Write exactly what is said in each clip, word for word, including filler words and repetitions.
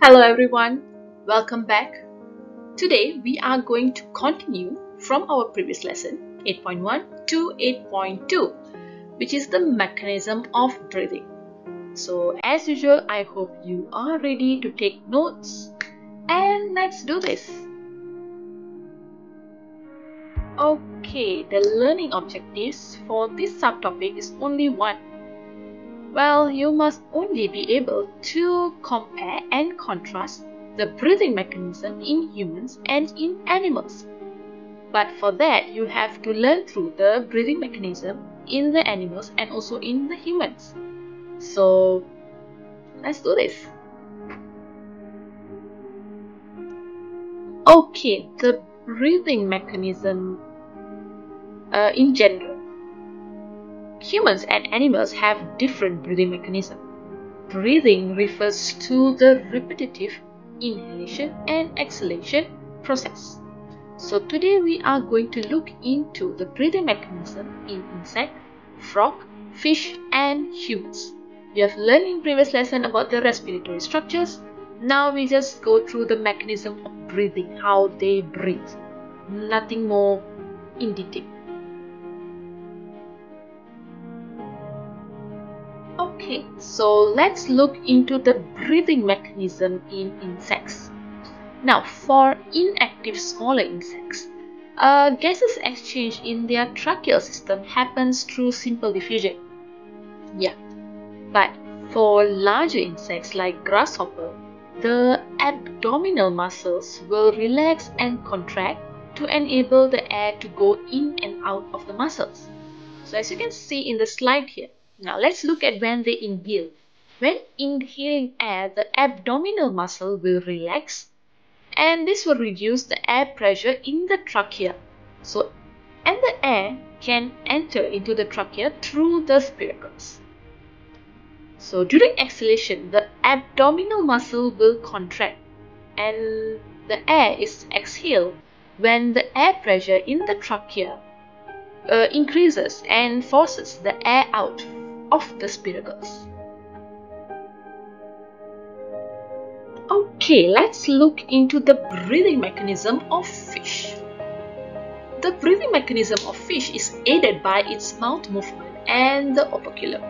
Hello everyone, welcome back. Today we are going to continue from our previous lesson eight point one to eight point two, which is the mechanism of breathing. So as usual, I hope you are ready to take notes and let's do this. Okay, the learning objectives for this subtopic is only one. Well, you must only be able to compare and contrast the breathing mechanism in humans and in animals. But for that, you have to learn through the breathing mechanism in the animals and also in the humans. So, let's do this. Okay, the breathing mechanism uh, in general. Humans and animals have different breathing mechanisms. Breathing refers to the repetitive inhalation and exhalation process. So today we are going to look into the breathing mechanism in insect, frog, fish and humans. We have learned in previous lesson about the respiratory structures. Now we just go through the mechanism of breathing, how they breathe. Nothing more in detail. Okay, so let's look into the breathing mechanism in insects. Now, for inactive smaller insects, uh, gases exchange in their tracheal system happens through simple diffusion. Yeah, but for larger insects like grasshopper, the abdominal muscles will relax and contract to enable the air to go in and out of the muscles. So as you can see in the slide here, now let's look at when they inhale. When inhaling air, the abdominal muscle will relax and this will reduce the air pressure in the trachea. So, and the air can enter into the trachea through the spiracles. So during exhalation, the abdominal muscle will contract and the air is exhaled when the air pressure in the trachea uh, increases and forces the air out of the spiracles. Okay, let's look into the breathing mechanism of fish. The breathing mechanism of fish is aided by its mouth movement and the operculum.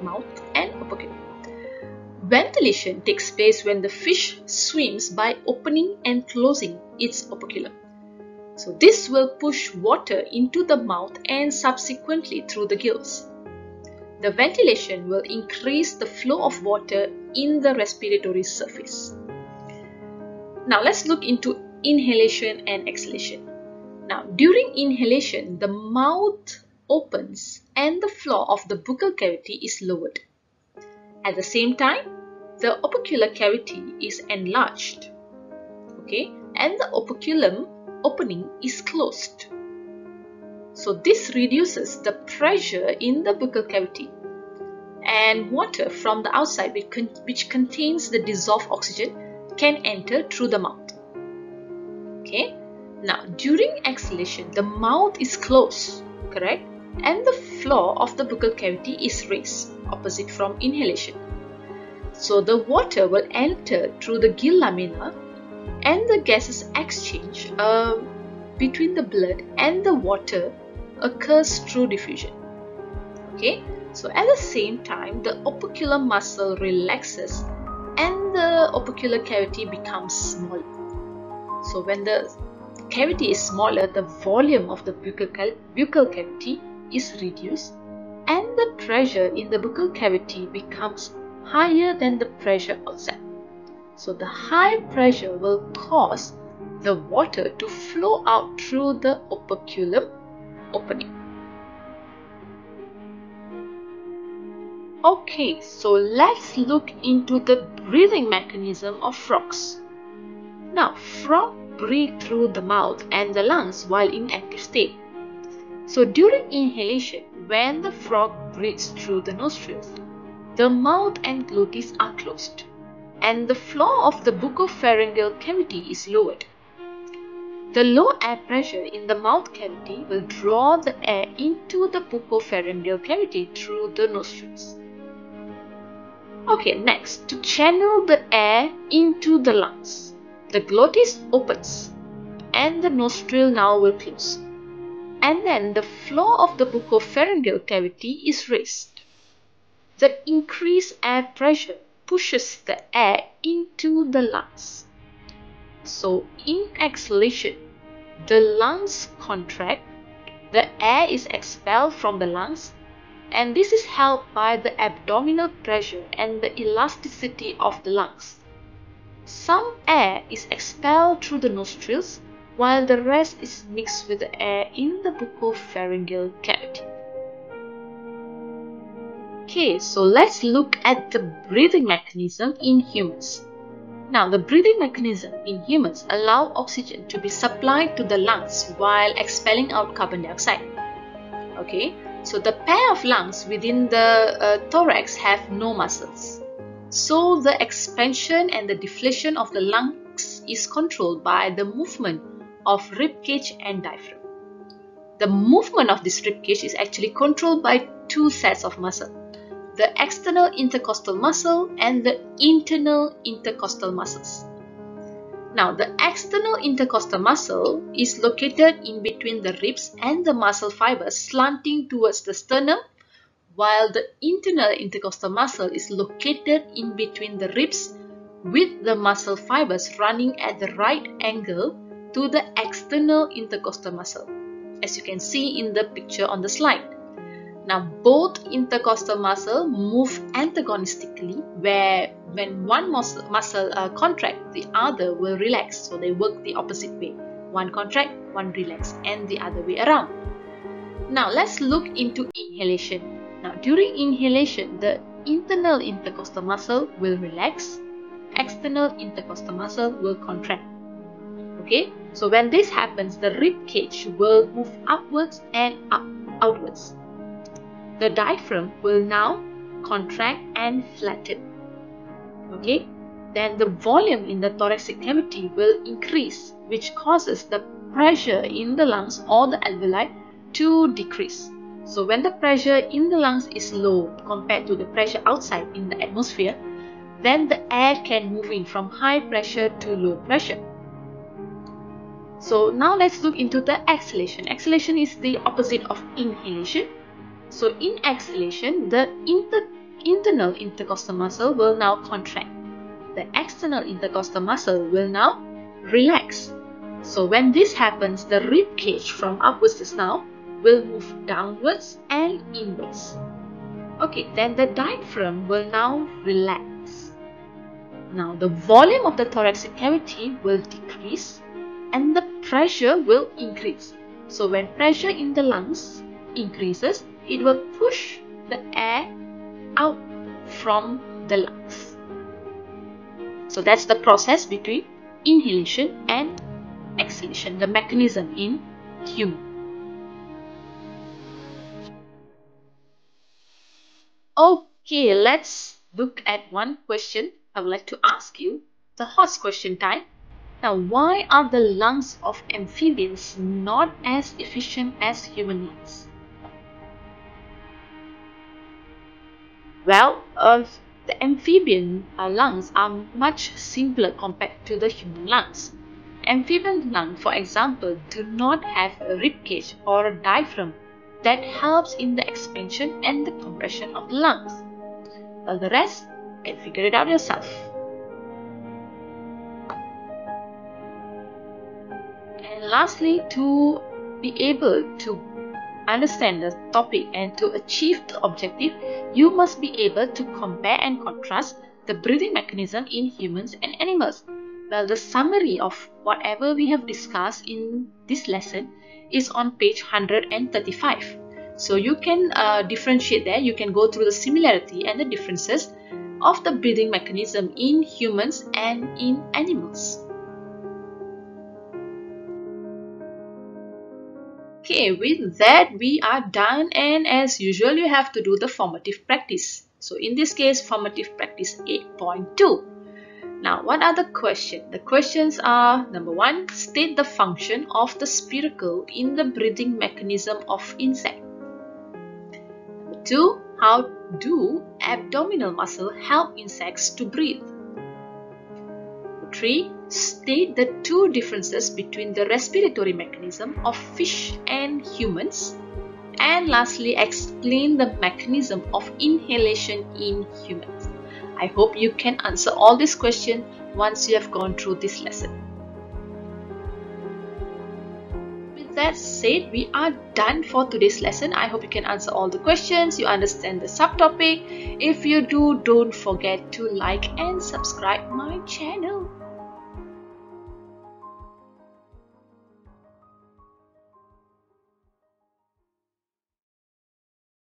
Mouth and operculum. Ventilation takes place when the fish swims by opening and closing its operculum. So this will push water into the mouth and subsequently through the gills. The ventilation will increase the flow of water in the respiratory surface. Now let's look into inhalation and exhalation. Now during inhalation, the mouth opens and the floor of the buccal cavity is lowered. At the same time, the opercular cavity is enlarged. Okay, and the operculum opening is closed. So this reduces the pressure in the buccal cavity and water from the outside which, con which contains the dissolved oxygen can enter through the mouth. Okay. Now during exhalation, the mouth is closed, correct? And the floor of the buccal cavity is raised, opposite from inhalation. So the water will enter through the gill lamina and the gases exchange uh, between the blood and the water occurs through diffusion. Okay, so at the same time, the opercular muscle relaxes and the opercular cavity becomes smaller. So when the cavity is smaller, the volume of the buccal, buccal cavity is reduced and the pressure in the buccal cavity becomes higher than the pressure outside. So the high pressure will cause the water to flow out through the operculum opening. Okay, so let's look into the breathing mechanism of frogs. Now, frogs breathe through the mouth and the lungs while in active state. So during inhalation, when the frog breathes through the nostrils, the mouth and gluteus are closed and the floor of the buccopharyngeal cavity is lowered. The low air pressure in the mouth cavity will draw the air into the buccopharyngeal cavity through the nostrils. Okay, next, to channel the air into the lungs. The glottis opens and the nostril now will close. And then the floor of the buccopharyngeal cavity is raised. The increased air pressure pushes the air into the lungs. So in exhalation, the lungs contract, the air is expelled from the lungs, and this is helped by the abdominal pressure and the elasticity of the lungs. Some air is expelled through the nostrils, while the rest is mixed with the air in the buccopharyngeal cavity. Okay, so let's look at the breathing mechanism in humans. Now, the breathing mechanism in humans allows oxygen to be supplied to the lungs while expelling out carbon dioxide. Okay, so the pair of lungs within the uh, thorax have no muscles. So the expansion and the deflation of the lungs is controlled by the movement of rib cage and diaphragm. The movement of this rib cage is actually controlled by two sets of muscles: the external intercostal muscle and the internal intercostal muscles. Now, the external intercostal muscle is located in between the ribs and the muscle fibers slanting towards the sternum, while the internal intercostal muscle is located in between the ribs with the muscle fibers running at the right angle to the external intercostal muscle, as you can see in the picture on the slide. Now, both intercostal muscles move antagonistically, where when one muscle, muscle uh, contracts, the other will relax. So they work the opposite way. One contract, one relax, and the other way around. Now, let's look into inhalation. Now, during inhalation, the internal intercostal muscle will relax. External intercostal muscle will contract. Okay? So when this happens, the rib cage will move upwards and up, outwards. The diaphragm will now contract and flatten. Okay, then the volume in the thoracic cavity will increase, which causes the pressure in the lungs or the alveoli to decrease. So when the pressure in the lungs is low compared to the pressure outside in the atmosphere, then the air can move in from high pressure to low pressure. So now let's look into the exhalation. Exhalation is the opposite of inhalation. So in exhalation, the inter internal intercostal muscle will now contract. The external intercostal muscle will now relax. So when this happens, the rib cage from upwards to now will move downwards and inwards. Okay, then the diaphragm will now relax. Now the volume of the thoracic cavity will decrease and the pressure will increase. So when pressure in the lungs increases, it will push the air out from the lungs. So that's the process between inhalation and exhalation, the mechanism in human. Okay, let's look at one question I would like to ask you, the hot question time. Now, why are the lungs of amphibians not as efficient as human lungs? Well, uh, the amphibian uh, lungs are much simpler compared to the human lungs. Amphibian lungs, for example, do not have a rib cage or a diaphragm that helps in the expansion and the compression of the lungs. Well, the rest, you can figure it out yourself. And lastly, to be able to understand the topic and to achieve the objective, you must be able to compare and contrast the breathing mechanism in humans and animals. Well, the summary of whatever we have discussed in this lesson is on page one hundred thirty-five. So you can uh, differentiate there. You can go through the similarity and the differences of the breathing mechanism in humans and in animals. Okay, with that we are done, and as usual you have to do the formative practice. So in this case, formative practice eight point two. Now, what are the questions? The questions are, number one, state the function of the spiracle in the breathing mechanism of insect. Number two, how do abdominal muscle help insects to breathe? documentary state the two differences between the respiratory mechanism of fish and humans, and lastly explain the mechanism of inhalation in humans. I hope you can answer all these questions once you have gone through this lesson. With that said, we are done for today's lesson. I hope you can answer all the questions, you understand the subtopic. If you do, don't forget to like and subscribe my channel.